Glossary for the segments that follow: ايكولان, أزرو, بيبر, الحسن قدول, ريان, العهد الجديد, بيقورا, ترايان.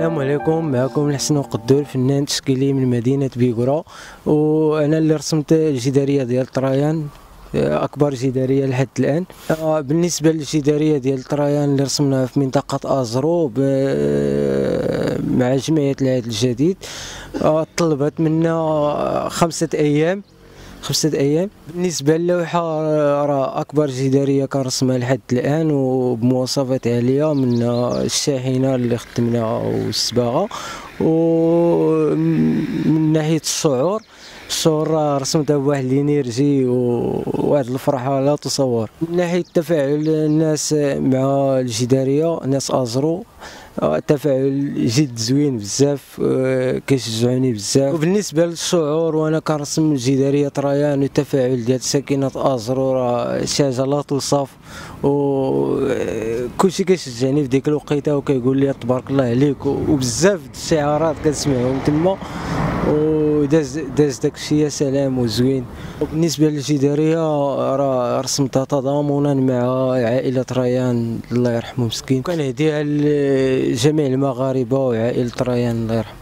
السلام عليكم، معكم الحسن قدول فنان تشكيلي من مدينة بيقورا، وانا اللي رسمت الجدارية ديال ترايان، اكبر جدارية لحد الان. بالنسبة للجدارية ديال ترايان اللي رسمناها في منطقة أزرو مع جمعية العهد الجديد، طلبت منا 5 ايام. بالنسبه للوحه راه اكبر جداريه كنرسمها لحد الان وبمواصفات عاليه، من الشاحنه اللي خدمنا والصباغه، ومن ناحيه الشعور رسمتها بواحد الانيرجي وواحد الفرحه لا تصور. من ناحيه تفاعل الناس مع الجداريه، ناس أزرو، تفاعل جد زوين بزاف، كيشجعوني بزاف. وبالنسبه للشعور وانا كنرسم جداريه ترايان، التفاعل ديال ساكنه أزرو راه شي حاجه لا توصف، وكلشي كيشجعني في ديك الوقيته وكيقول لي تبارك الله عليك، وبزاف الشعارات كنسمعهم تما، وداز داكشي يا سلام وزوين. وبالنسبه للجداريه راه رسمتها تضامنا مع عائله ريان الله يرحمه مسكين، كنهديها لجميع المغاربه وعائله ريان الله يرحمه.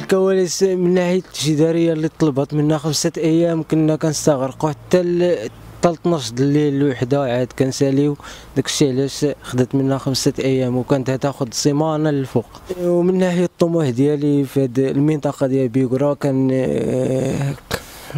الكواليس من ناحيه الجداريه اللي طلبت منا 5 ايام، كنا كنستغرقوا حتى 12 الليل الوحده، عاد كنساليو داكشي علاش خدات منا 5 ايام وكانت هتاخد سيمانه للفوق. ومن ناحيه الطموح ديالي في هاد المنطقه ديال بيقورا، كان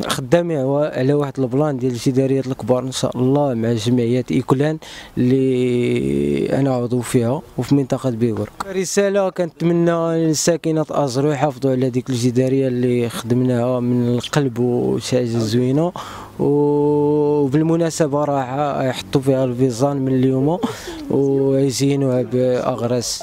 خدامي على واحد البلان ديال الجداريات الكبار ان شاء الله مع جمعيه ايكولان اللي انا عضو فيها وفي منطقه بيبر. رساله كنتمنى لساكنه أزرو يحافظوا على ديك الجداريه اللي خدمناها من القلب وشي حاجه زوينه، وبالمناسبه راه يحطوا فيها الفيزان من اليوم ويزينوها باغراس.